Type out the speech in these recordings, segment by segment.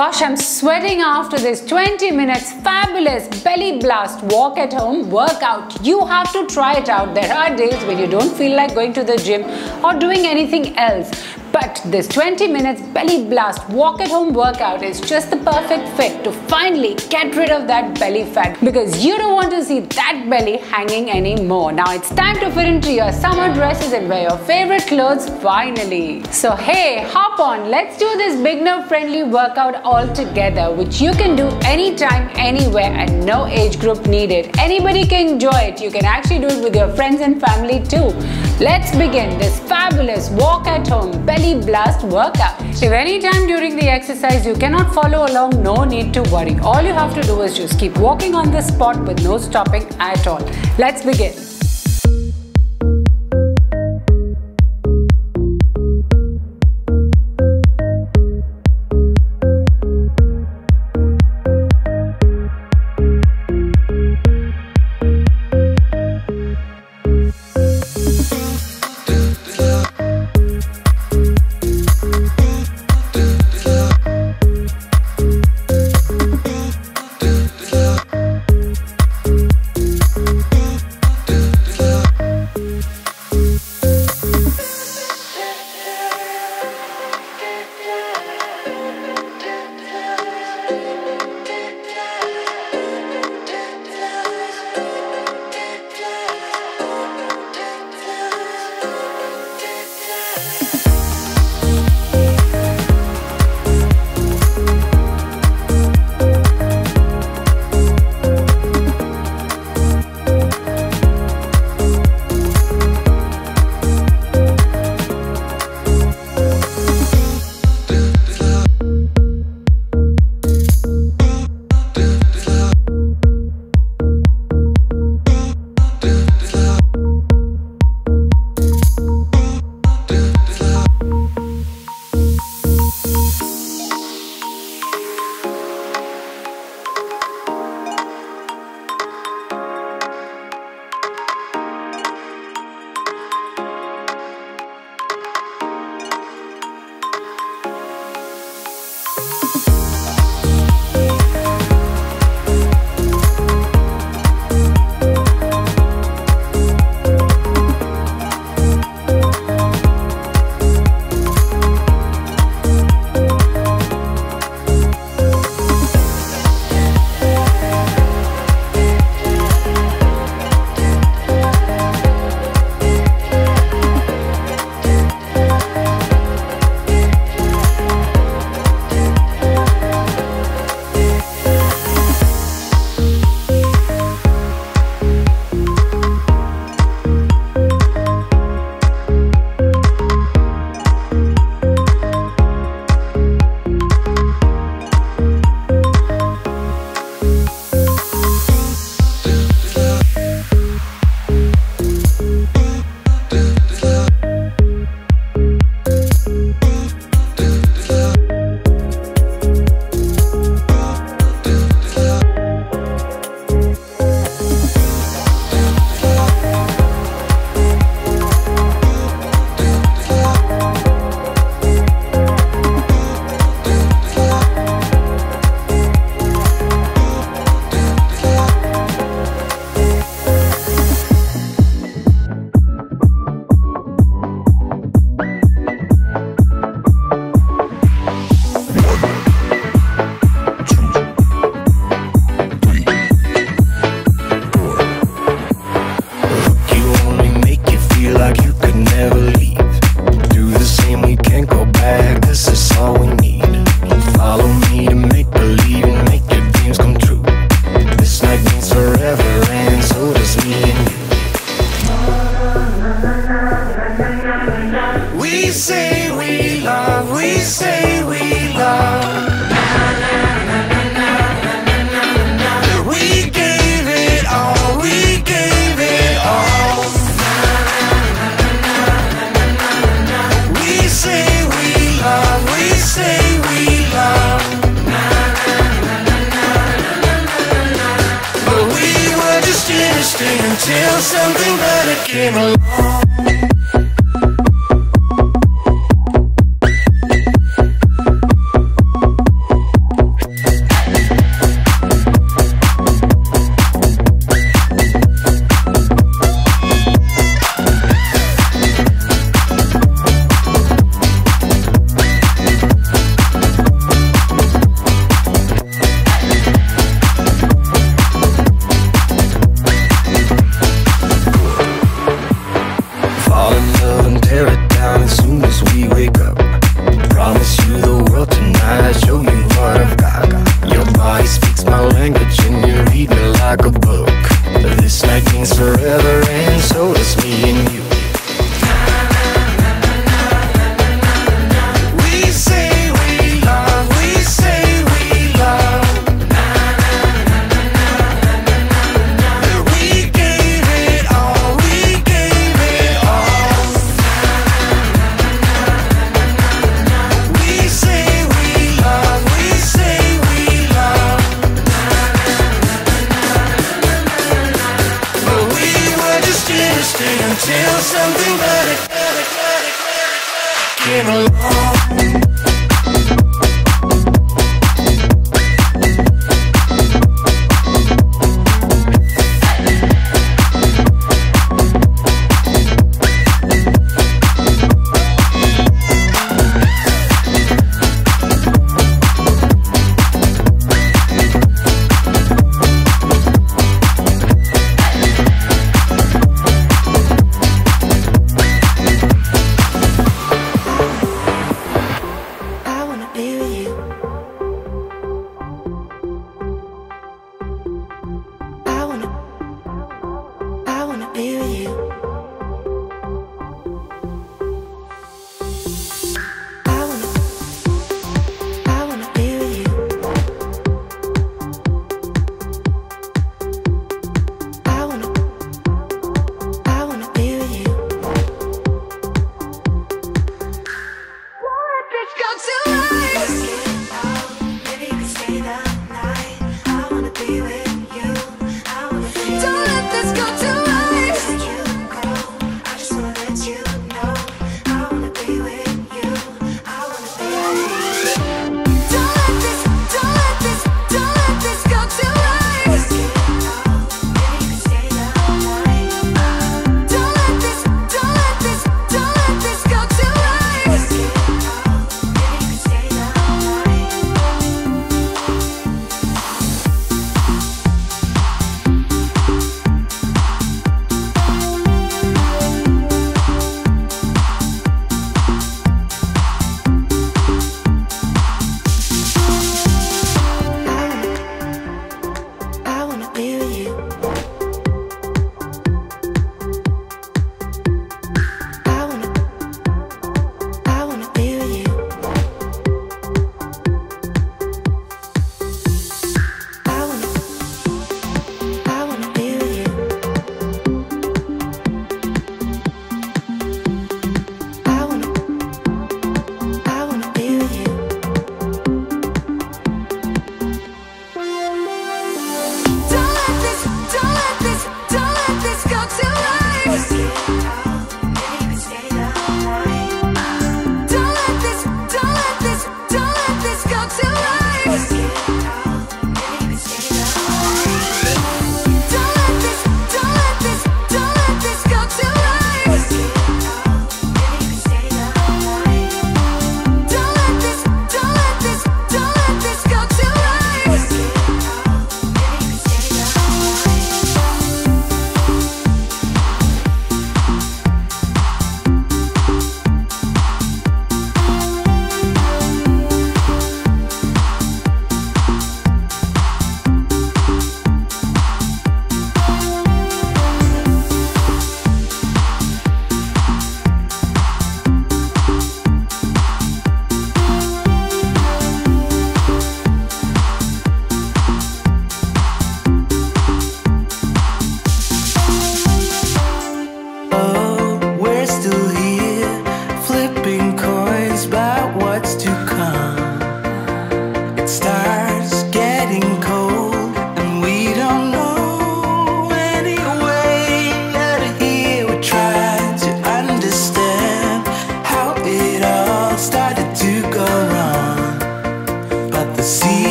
Gosh, I'm sweating after this 20 minutes fabulous belly blast walk at home workout. You have to try it out. There are days when you don't feel like going to the gym or doing anything else. But this 20 minutes belly blast walk at home workout is just the perfect fit to finally get rid of that belly fat, because you don't want to see that belly hanging anymore. Now it's time to fit into your summer dresses and wear your favorite clothes finally. So hey, hop on, let's do this beginner friendly workout all together, which you can do anytime, anywhere, and no age group needed. Anybody can enjoy it. You can actually do it with your friends and family too. Let's begin this fabulous walk at home belly blast workout. If any time during the exercise you cannot follow along, no need to worry. All you have to do is just keep walking on the spot with no stopping at all. Let's begin. Until something better came along.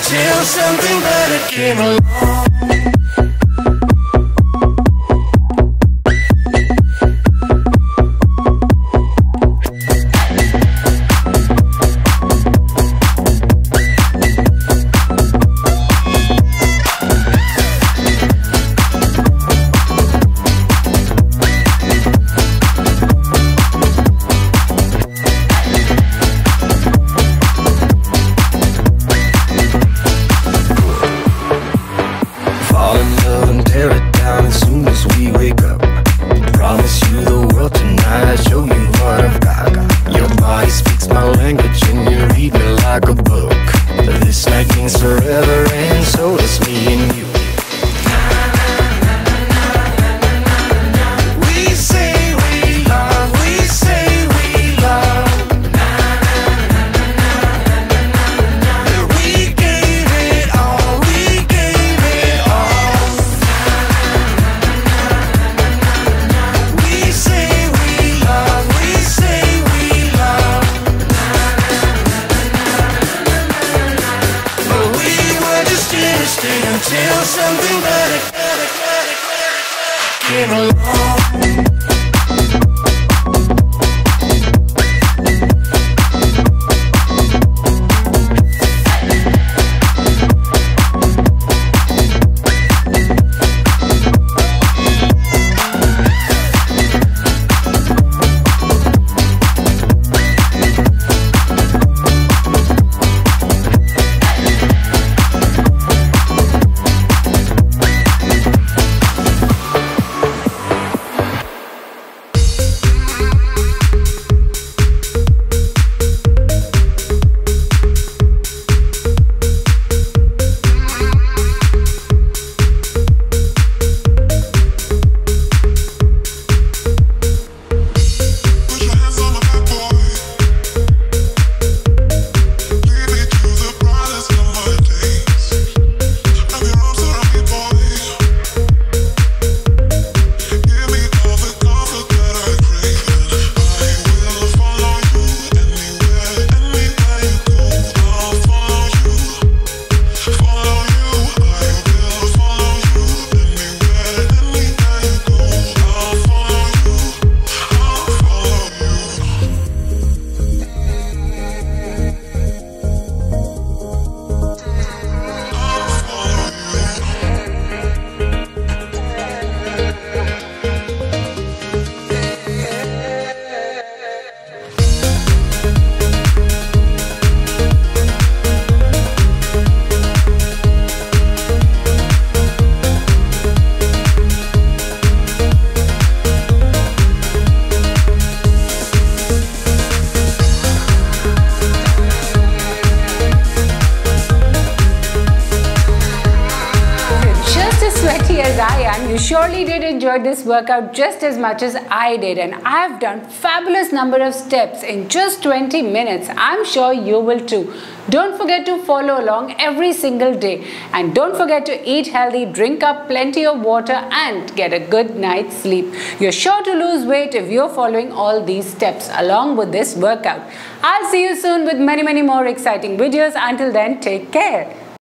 until something better came along. Until something better came along. Surely did enjoy this workout just as much as I did, and I've done fabulous number of steps in just 20 minutes. I'm sure you will too. Don't forget to follow along every single day, and don't forget to eat healthy, drink up plenty of water and get a good night's sleep. You're sure to lose weight if you're following all these steps along with this workout. I'll see you soon with many more exciting videos. Until then, take care.